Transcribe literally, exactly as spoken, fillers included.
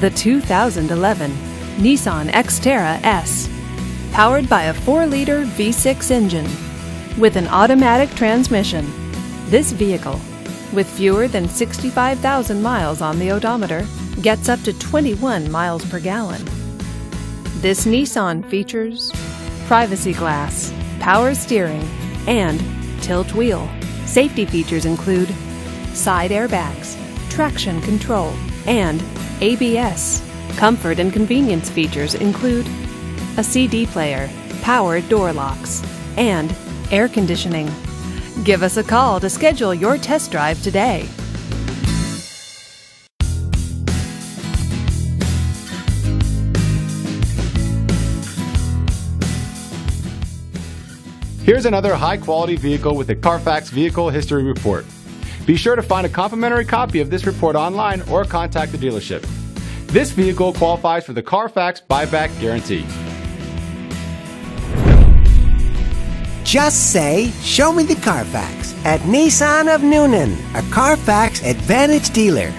the two thousand eleven Nissan Xterra S, powered by a four liter V six engine with an automatic transmission. This vehicle, with fewer than sixty-five thousand miles on the odometer, gets up to twenty-one miles per gallon. This Nissan features privacy glass, power steering, and tilt wheel. Safety features include side airbags, traction control, and A B S. Comfort and convenience features include a C D player, power door locks, and air conditioning. Give us a call to schedule your test drive today. Here's another high-quality vehicle with a Carfax Vehicle History Report. Be sure to find a complimentary copy of this report online or contact the dealership. This vehicle qualifies for the Carfax Buyback Guarantee. Just say, "Show me the Carfax" at Nissan of Newnan, a Carfax Advantage dealer.